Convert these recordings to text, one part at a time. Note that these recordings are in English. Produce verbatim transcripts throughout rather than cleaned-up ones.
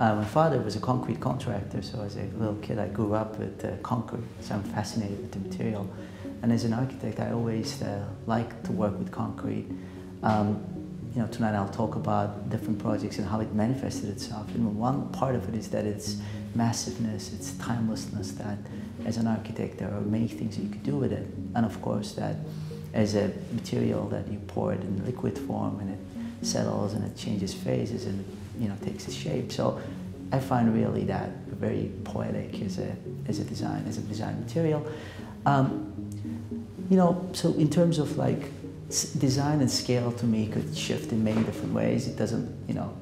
Uh, my father was a concrete contractor, so as a little kid I grew up with uh, concrete, so I'm fascinated with the material. And as an architect, I always uh, like to work with concrete. Um, you know, tonight I'll talk about different projects and how it manifested itself. And one part of it is that it's massiveness, it's timelessness, that as an architect there are many things that you could do with it. And of course that as a material that you pour it in liquid form and it settles and it changes phases and you know, takes a shape. So I find really that very poetic as a, as a design, as a design material. Um, you know, so in terms of like design and scale to me could shift in many different ways. It doesn't, you know,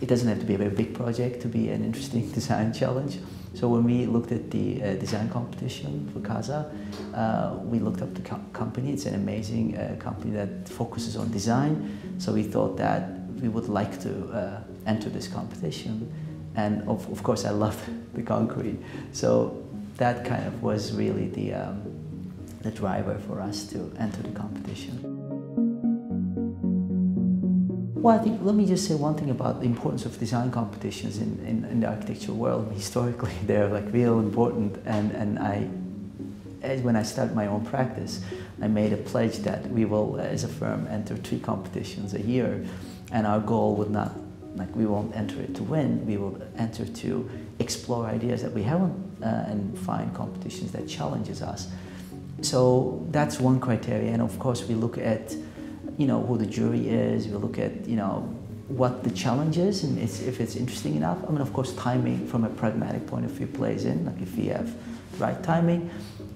it doesn't have to be a very big project to be an interesting design challenge. So when we looked at the uh, design competition for KAZA, uh, we looked up the co company. It's an amazing uh, company that focuses on design. So we thought that we would like to uh, enter this competition. And of, of course, I love the concrete. So that kind of was really the, um, the driver for us to enter the competition. Well, I think, let me just say one thing about the importance of design competitions in, in, in the architectural world. Historically, they're like real important. And, and I, as when I started my own practice, I made a pledge that we will, as a firm, enter three competitions a year. And our goal would not, like we won't enter it to win, we will enter to explore ideas that we haven't uh, and find competitions that challenges us. So that's one criteria, and of course we look at, you know, who the jury is, we look at, you know, what the challenge is and it's, if it's interesting enough. I mean, of course, timing from a pragmatic point of view plays in, like if we have the right timing.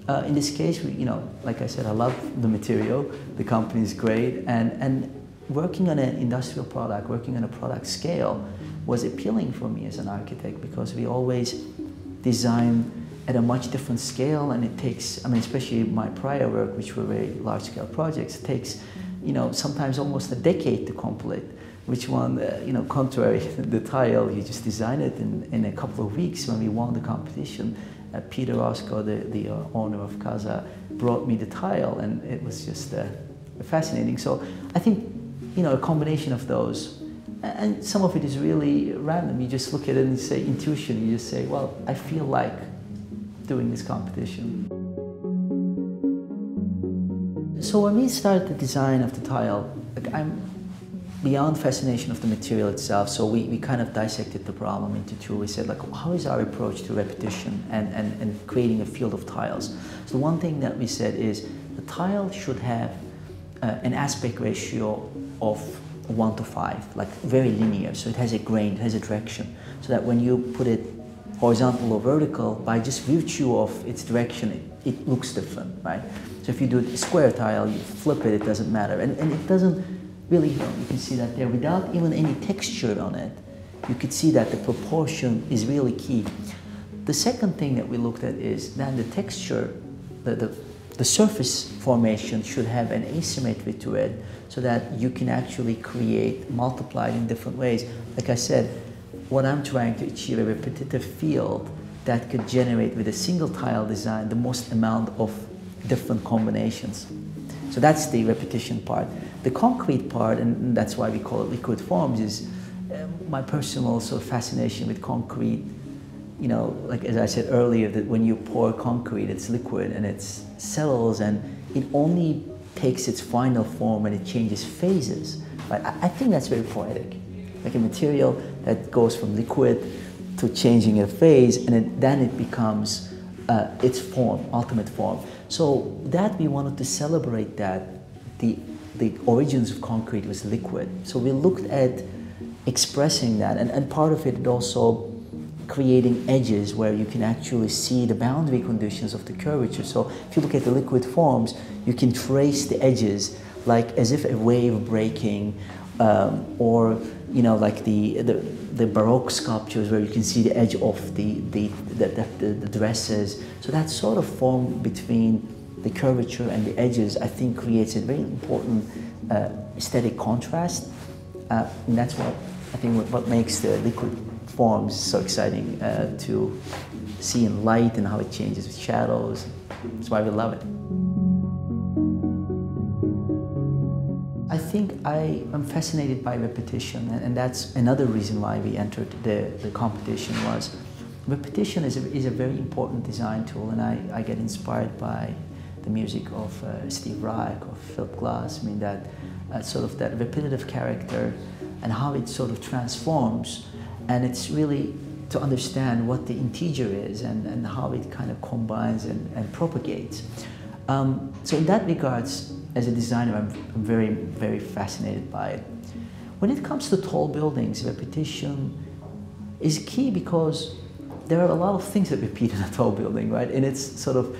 Uh, in this case, we, you know, like I said, I love the material, the company is great, and, and working on an industrial product, working on a product scale was appealing for me as an architect because we always design at a much different scale and it takes, I mean, especially my prior work, which were very large scale projects, it takes, you know, sometimes almost a decade to complete, which one, uh, you know, contrary to the tile, you just design it in, in a couple of weeks. When we won the competition, uh, Peter Oskar, the, the uh, owner of KAZA, brought me the tile and it was just uh, fascinating. So I think, you know, a combination of those. And some of it is really random. You just look at it and say intuition. You just say, well, I feel like doing this competition. So when we started the design of the tile, like I'm beyond fascination of the material itself. So we, we kind of dissected the problem into two. We said, like, how is our approach to repetition and, and, and creating a field of tiles? So one thing that we said is the tile should have uh, an aspect ratio of one to five, like very linear. So it has a grain, it has a direction. So that when you put it horizontal or vertical, by just virtue of its direction, it, it looks different, right? So if you do a square tile, you flip it, it doesn't matter. And, and it doesn't really, you know, you can see that there without even any texture on it, you could see that the proportion is really key. The second thing that we looked at is then the texture, the, the The surface formation should have an asymmetry to it so that you can actually create, multiply it in different ways. Like I said, what I'm trying to achieve, a repetitive field that could generate with a single tile design the most amount of different combinations. So that's the repetition part. The concrete part, and that's why we call it liquid forms, is my personal sort of fascination with concrete. You know, like as I said earlier, that when you pour concrete, it's liquid and it settles and it only takes its final form and it changes phases. But I think that's very poetic. Like a material that goes from liquid to changing a phase and it, then it becomes uh, its form, ultimate form. So that we wanted to celebrate that the, the origins of concrete was liquid. So we looked at expressing that and, and part of it also creating edges where you can actually see the boundary conditions of the curvature. So if you look at the liquid forms, you can trace the edges like as if a wave breaking um, or, you know, like the, the, the Baroque sculptures where you can see the edge of the, the, the, the, the, the dresses. So that sort of form between the curvature and the edges, I think, creates a very important uh, aesthetic contrast. Uh, and that's what I think what, what makes the liquid forms so exciting uh, to see in light and how it changes with shadows. That's why we love it. I think I am fascinated by repetition, and, and that's another reason why we entered the, the competition was repetition is a, is a very important design tool, and I, I get inspired by the music of uh, Steve Reich, of Philip Glass. I mean, that uh, sort of that repetitive character and how it sort of transforms, and it's really to understand what the integer is and, and how it kind of combines and, and propagates. Um, so in that regards, as a designer, I'm, I'm very, very fascinated by it. When it comes to tall buildings, repetition is key because there are a lot of things that repeat in a tall building, right? And it's sort of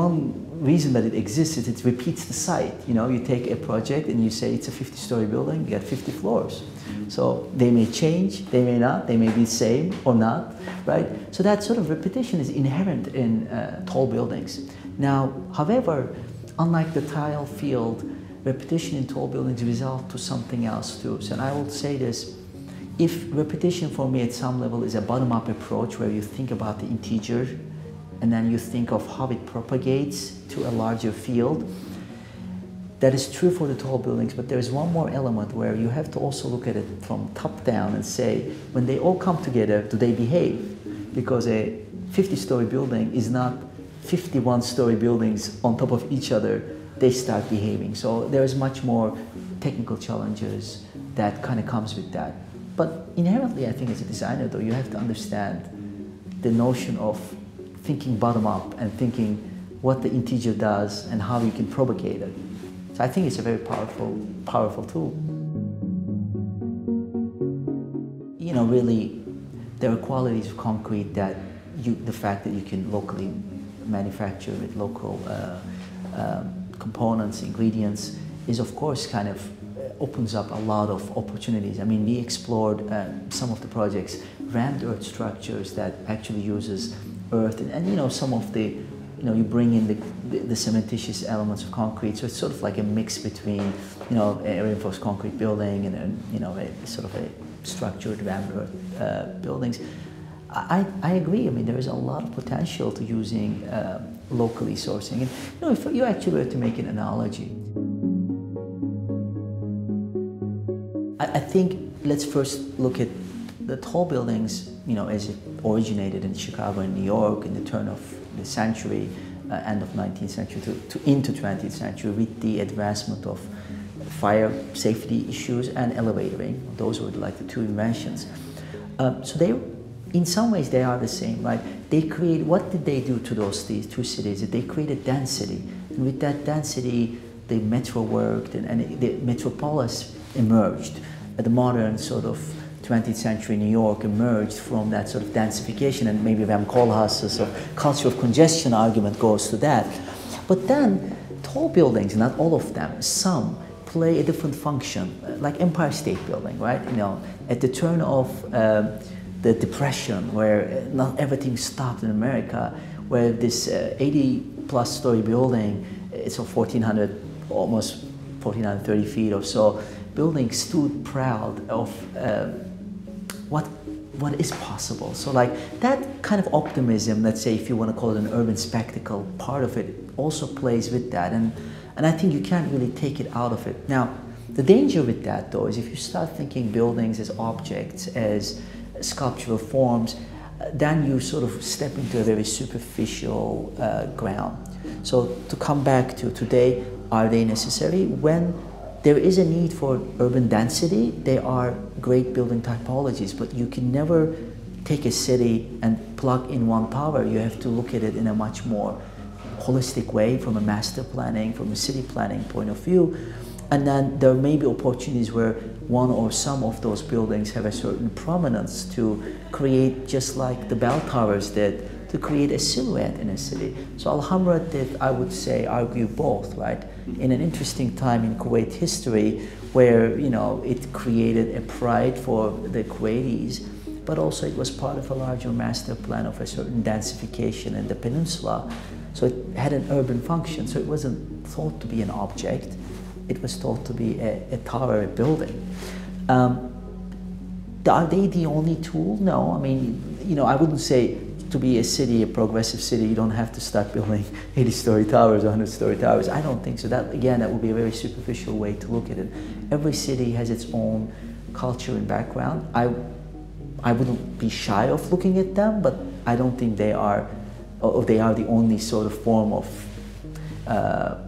one reason that it exists is it repeats the site. You know, you take a project and you say it's a fifty-story building, you got fifty floors. So they may change, they may not, they may be the same or not, right? So that sort of repetition is inherent in uh, tall buildings. Now, however, unlike the tile field, repetition in tall buildings results to something else too. So, and I will say this, if repetition for me at some level is a bottom-up approach where you think about the integer and then you think of how it propagates to a larger field. That is true for the tall buildings, but there is one more element where you have to also look at it from top down and say, when they all come together, do they behave? Because a fifty-story building is not fifty-one-story buildings on top of each other. They start behaving. So there is much more technical challenges that kind of comes with that. But inherently, I think as a designer, though, you have to understand the notion of thinking bottom-up and thinking what the integer does and how you can propagate it. So I think it's a very powerful, powerful tool. You know, really, there are qualities of concrete that you, the fact that you can locally manufacture with local uh, uh, components, ingredients, is of course kind of opens up a lot of opportunities. I mean, we explored uh, some of the projects, rammed earth structures that actually uses earth and, and you know some of the you know you bring in the, the the cementitious elements of concrete, so it's sort of like a mix between you know a reinforced concrete building and, and you know a sort of a structured rammed earth uh, buildings. I I agree. I mean, there is a lot of potential to using uh, locally sourcing. And you know, if you actually were to make an analogy, I, I think let's first look at the tall buildings, you know, as it originated in Chicago and New York in the turn of the century, uh, end of nineteenth century to, to into twentieth century, with the advancement of fire safety issues and elevating. Those were like the two inventions. Uh, so they, in some ways, they are the same, right? They create. What did they do to those these two cities? They created density, and with that density, the metro worked, and, and the metropolis emerged. The modern sort of twentieth century New York emerged from that sort of densification, and maybe Van Koolhaas' sort of culture of congestion argument goes to that. But then tall buildings, not all of them, some play a different function, like Empire State Building, right? You know, at the turn of uh, the Depression, where not everything stopped in America, where this uh, eighty plus story building, it's a fourteen hundred, almost fourteen thirty feet or so, building stood proud of uh, what, what is possible. So like that kind of optimism, let's say if you want to call it an urban spectacle, part of it also plays with that. And, and I think you can't really take it out of it. Now, the danger with that though is if you start thinking buildings as objects, as sculptural forms, then you sort of step into a very superficial uh, ground. So to come back to today, are they necessary? When there is a need for urban density, they are great building typologies, but you can never take a city and plug in one power. You have to look at it in a much more holistic way from a master planning, from a city planning point of view. And then there may be opportunities where one or some of those buildings have a certain prominence to create, just like the bell towers did, to create a silhouette in a city. So Alhambra did, I would say, argue both, right? In an interesting time in Kuwait history where, you know, it created a pride for the Kuwaitis, but also it was part of a larger master plan of a certain densification in the peninsula. So it had an urban function, so it wasn't thought to be an object. It was thought to be a, a tower, a building. Um, are they the only tool? No, I mean, you know, I wouldn't say to be a city, a progressive city, you don't have to start building eighty-story towers, one hundred-story towers. I don't think so. That, again, that would be a very superficial way to look at it. Every city has its own culture and background. I, I wouldn't be shy of looking at them, but I don't think they are, or they are the only sort of form of, uh,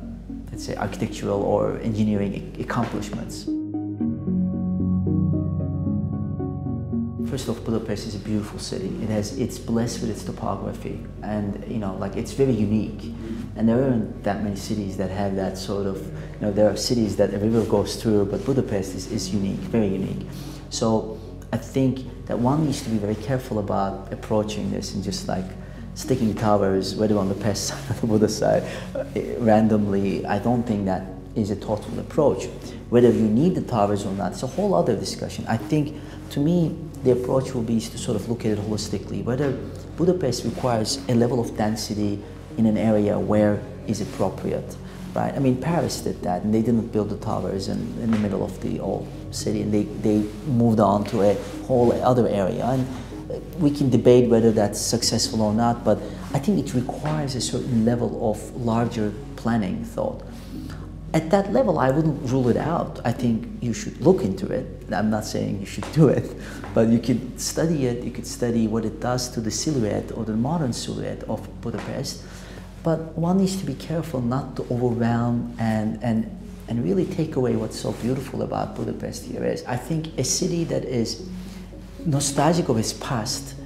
let's say, architectural or engineering accomplishments. First off, Budapest is a beautiful city. It has, it's blessed with its topography, and you know, like it's very unique. And there aren't that many cities that have that sort of, you know, there are cities that a river goes through, but Budapest is, is unique, very unique. So I think that one needs to be very careful about approaching this and just like sticking towers, whether on the Pest side or the Buddha side, randomly. I don't think that is a thoughtful approach. Whether you need the towers or not, it's a whole other discussion. I think, to me, the approach will be to sort of look at it holistically, whether Budapest requires a level of density in an area where is appropriate, right? I mean, Paris did that, and they didn't build the towers in, in the middle of the old city, and they, they moved on to a whole other area. And we can debate whether that's successful or not, but I think it requires a certain level of larger planning thought. At that level, I wouldn't rule it out. I think you should look into it. I'm not saying you should do it, but you could study it. You could study what it does to the silhouette or the modern silhouette of Budapest. But one needs to be careful not to overwhelm and, and, and really take away what's so beautiful about Budapest here is. I think a city that is nostalgic of its past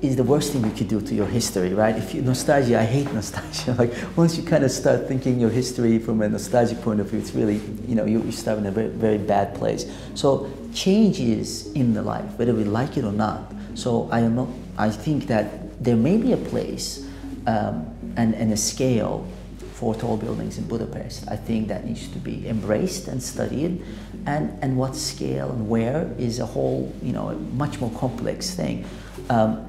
is the worst thing you could do to your history, right? If you nostalgia, I hate nostalgia. Like once you kind of start thinking your history from a nostalgic point of view, it's really, you know, you, you start in a very, very bad place. So change is in the life, whether we like it or not. So I am not, I think that there may be a place um, and, and a scale for tall buildings in Budapest. I think that needs to be embraced and studied, and, and what scale and where is a whole, you know, much more complex thing. Um,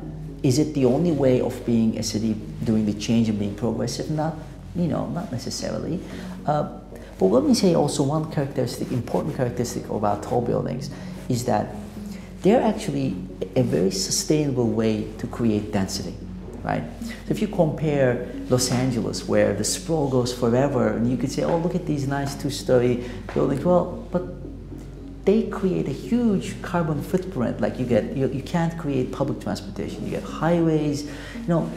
is it the only way of being a city doing the change and being progressive? Not, you know, not necessarily. Uh, but let me say also one characteristic, important characteristic about tall buildings is that they're actually a very sustainable way to create density, right? So if you compare Los Angeles, where the sprawl goes forever, and you could say, oh, look at these nice two-story buildings, well, but they create a huge carbon footprint. Like you get, you, you can't create public transportation. You get highways, you know,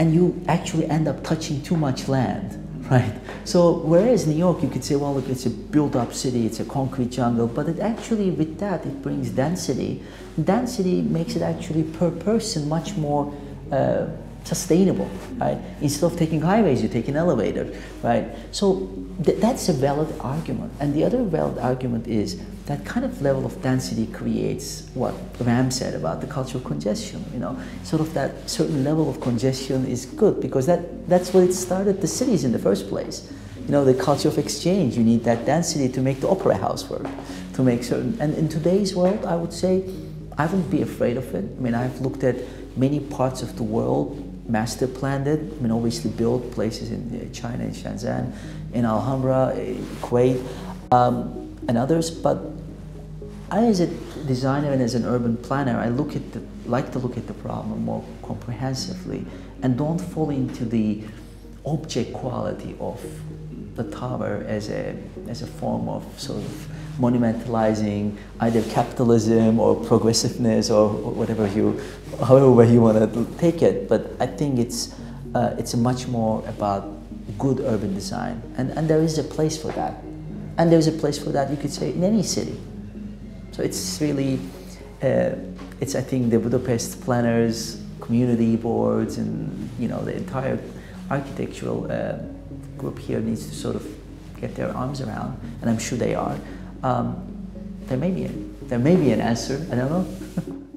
and you actually end up touching too much land, right? So whereas New York, you could say, well, look, it's a built-up city, it's a concrete jungle, but it actually, with that, it brings density. Density makes it actually per person much more uh, sustainable, right? Instead of taking highways, you take an elevator, right? So th that's a valid argument. And the other valid argument is that kind of level of density creates what Ram said about the culture of congestion, you know? Sort of that certain level of congestion is good because that, that's what it started the cities in the first place. You know, the culture of exchange, you need that density to make the opera house work, to make certain, and in today's world, I would say, I wouldn't be afraid of it. I mean, I've looked at many parts of the world master planned it. I mean, obviously built places in China, in Shenzhen, in Alhambra, in Kuwait, um, and others. But I, as a designer and as an urban planner, I look at the, like to look at the problem more comprehensively and don't fall into the object quality of the tower as a, as a form of sort of monumentalizing either capitalism or progressiveness or whatever you, however way you want to take it. But I think it's uh, it's much more about good urban design, and and there is a place for that, and there is a place for that. You could say in any city. So it's really, uh, it's I think the Budapest planners, community boards, and you know the entire architectural uh, group here needs to sort of get their arms around, and I'm sure they are. Um, there may be a, there may be an answer. I don't know.